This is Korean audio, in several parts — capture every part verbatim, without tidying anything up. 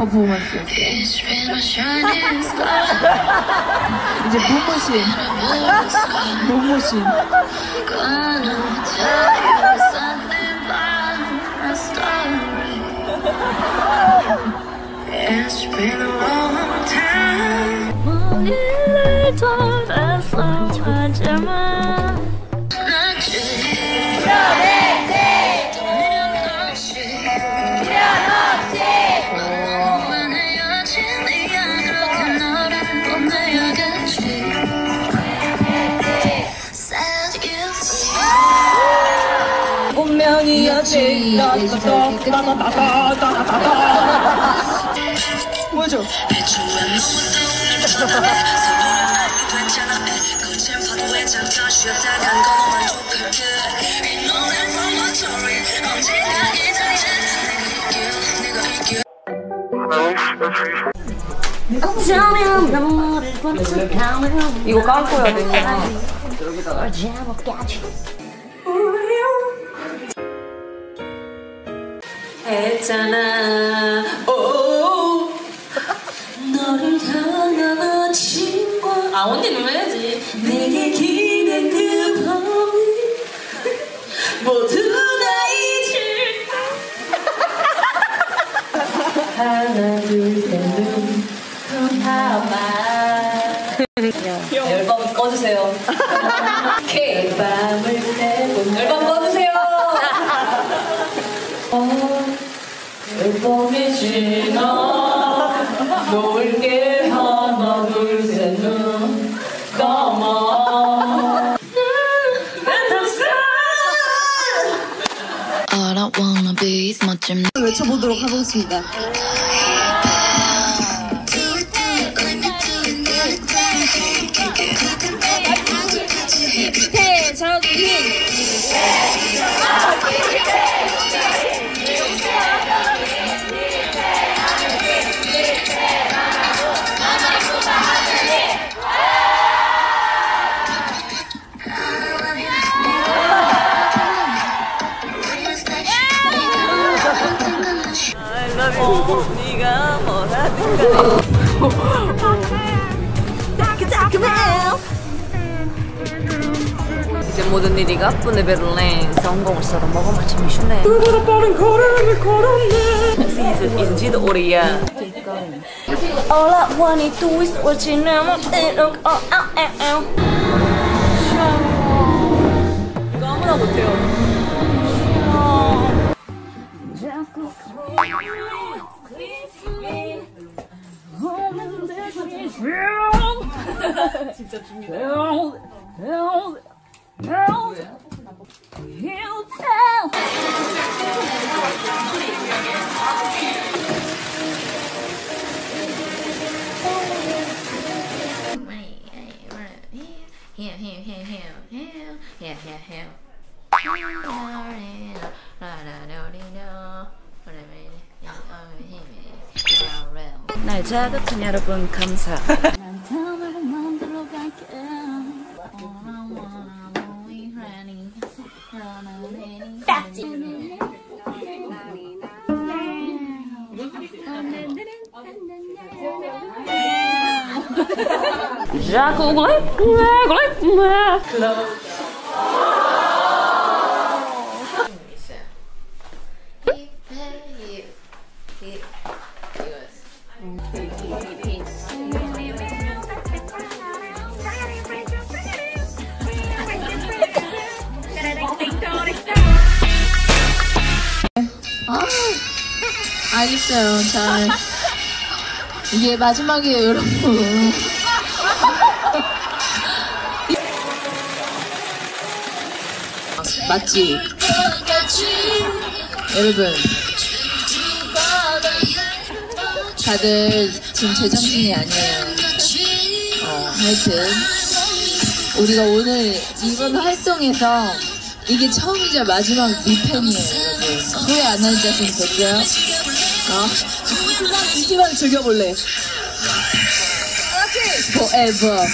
퍼포먼스였어요. 이제 몸무신 몸무신 It's been a long time. 모든 날 돌아서 하지만 운명이었지 뭐죠? 이거 깎고 해야 되니까 여기다가 했잖아. 오 너를 향한 친구. 아 언니 놀라야지. 내게 기댄 그 밤이 모두 다 잊을까. 하나 둘 셋 눈 감아봐. 앨범 꺼주세요. 오케이. 밤을 새고 앨범 꺼주세요. 앨범이 지나 놀게 하나 둘 셋 눈 감아. All I wanna be is my dream. 외쳐보도록 하겠습니다. 네가 뭐라든가 이제 모든 일이 가뿐해 베를린 성공을 서로 먹어만 참 쉽네. 얼마나 빠른 걸음을 걸었네. 인지도 오래야. All I wanna do is what you know. 이거 아무나 못해요. 진짜 춥니다. 날 자극한 여러분 감사. 자, 고글래? 고글래? 고글래? 알겠어요. 잘 이게 마지막이에요, 여러분. 맞지? 여러분 다들 지금 제정신이 아니에요. 어, 하여튼 우리가 오늘 이번 활동에서 이게 처음이자 마지막 리펜이에요. 여러분 후회 안 할 자신 됐어요? 어? 이 시간 즐겨볼래. Forever.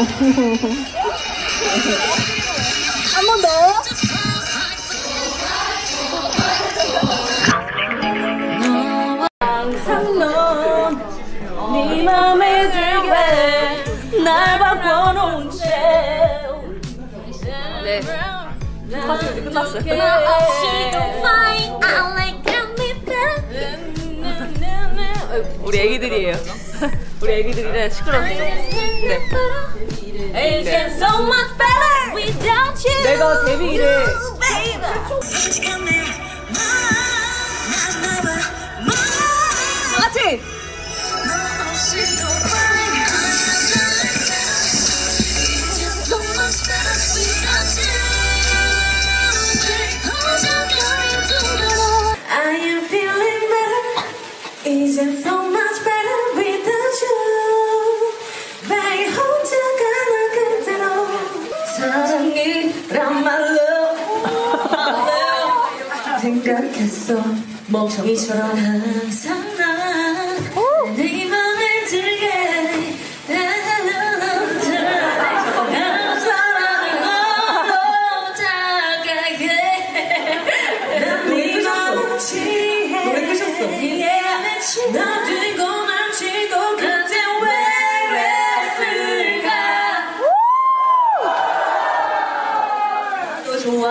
한 번 더. 항상 넌 네 맘에 들게 날 바꿔놓은 채. 네. 끝났어요. 이제 끝났어요. 우리 애기들이에요. 우리 애기들이라 시끄러워. 네. 네. 내가 데뷔 이래. 같이. Isn't so much better without you. 나의 혼자가 나 그대로 사랑이란 말로 생각했어. 멍청이처럼 항상 난 네 맘에 들게 난 사랑을 너로 다가게 난 네 맘을 취해. 노래 끄셨어. 나 뛰고 넘치고 그때 왜 그랬을까. 또 좋아.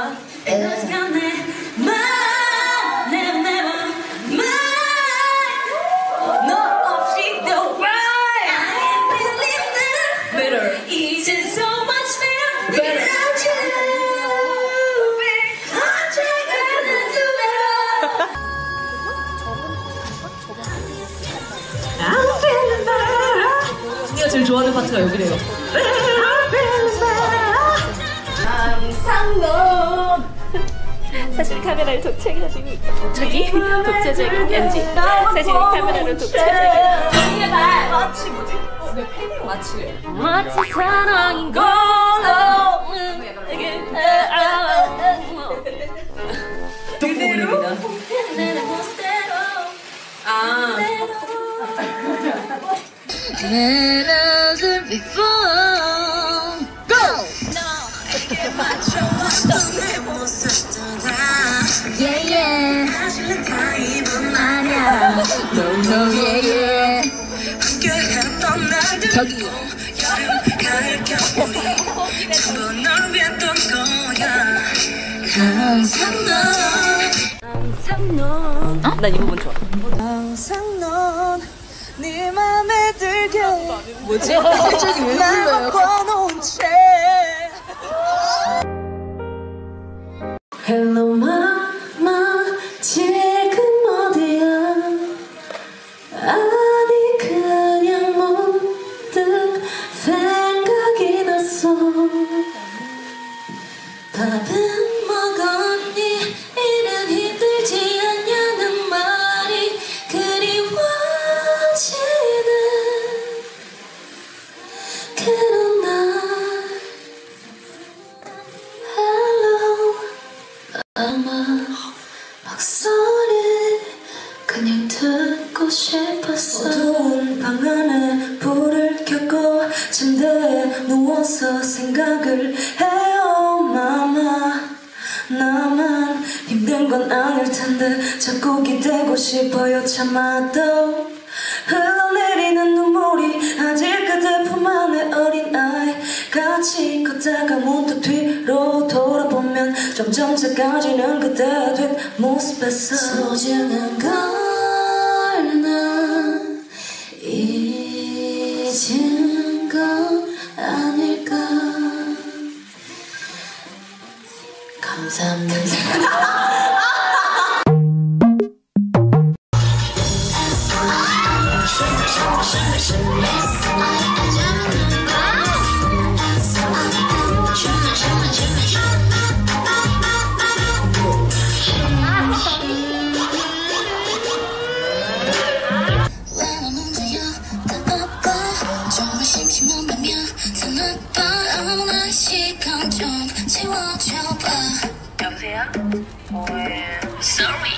제일 좋아하는 파트가 여기래요. 항상 넌 사실 카메라를 독차지하시니 독차지? 독차지하고 연지 사실 카메라를 독차지하고 마치 뭐지? 어, 내 팬이 마치 마치 사랑인 걸로 그대로 아 It wasn't before. Go! No, 이게 맞춰 왔던 내 모습들아. Yeah, yeah. 사실은 다 이분 아냐. No, no, yeah, yeah. 함께 했던 날들. 저기. 여름, 가을, 겨울이. 전부 널 위했던 거야. 항상 넌. 항상 넌. 어? 난 이 부분 좋아. 항상 넌. 네 맘에 들게 뭐지? 갑자기 왜 불러요? Hello mama 지금 어디야? 아니 그냥 문득 생각이 났어. 밥은 먹었니? 일은 힘들지 않냐는 말이 그리워. 목소리 그냥 듣고 싶었어. 어두운 방 안에 불을 켜고 침대에 누워서 생각을 해요. 마마 나만 힘든 건 아닐 텐데 자꾸 기대고 싶어요. 참아도 흘러내리는 눈물이 아직 그대 품 안에 어린아이 같이 걷다가 문득 뒤로 돌아보면 점점 사라지는 그대의 뒷모습에서 소중한 걸 난 잊은 건 아닐까. 감사합니다. 여보세요? 뭐해? Sorry.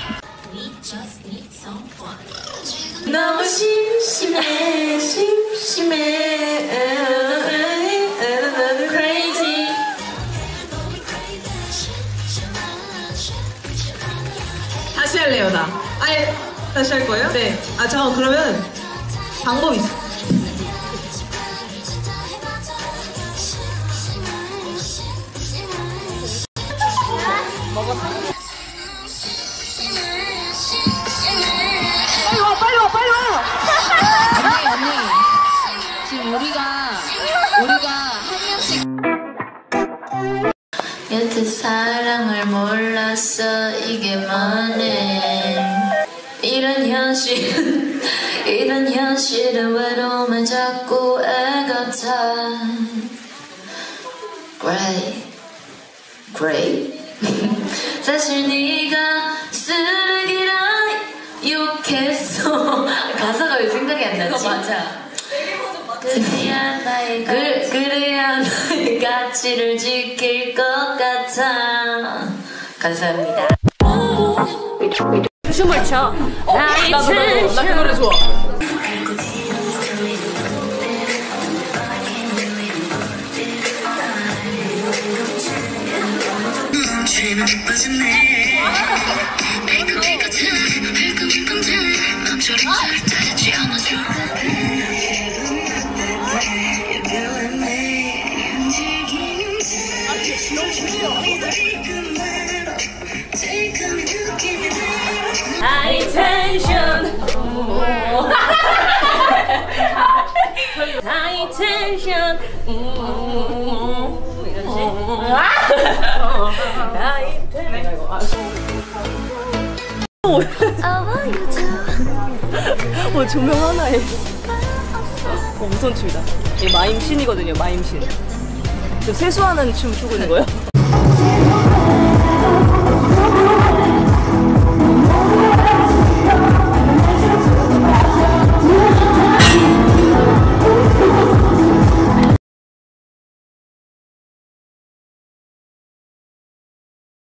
We just need some fun. 너무 심심해, 심심해. 할래요, 나. 아예 다시 할 거예요? 네. 아, 잠깐, 그러면 방법이 있어. 먹었어. 빨리 와, 빨리 와, 빨리 와! 언니, 언니. 지금 우리가, 우리가 한 명씩. 여태 사랑을 몰랐어 이게 뭐네. 이런 현실은 이런 현실은 외로움에 자꾸 애같아. Great Great 사실 네가 쓰레기라 욕했어. 가사가 왜 생각이 안 나지? 그거 맞아. 그래야 나의 그, 그래야 나의 가치를 지킬 것 같아. 감사합니다. 춤을 춰. 어, 나도 나도 나 그 노래 좋아. 텐션 뭐 이런 식어 조명 하나에 어, 무서운 춤이다. 얘 마임 신이거든요. 마임 신. 저 세수하는 춤 추고 있는 거예요.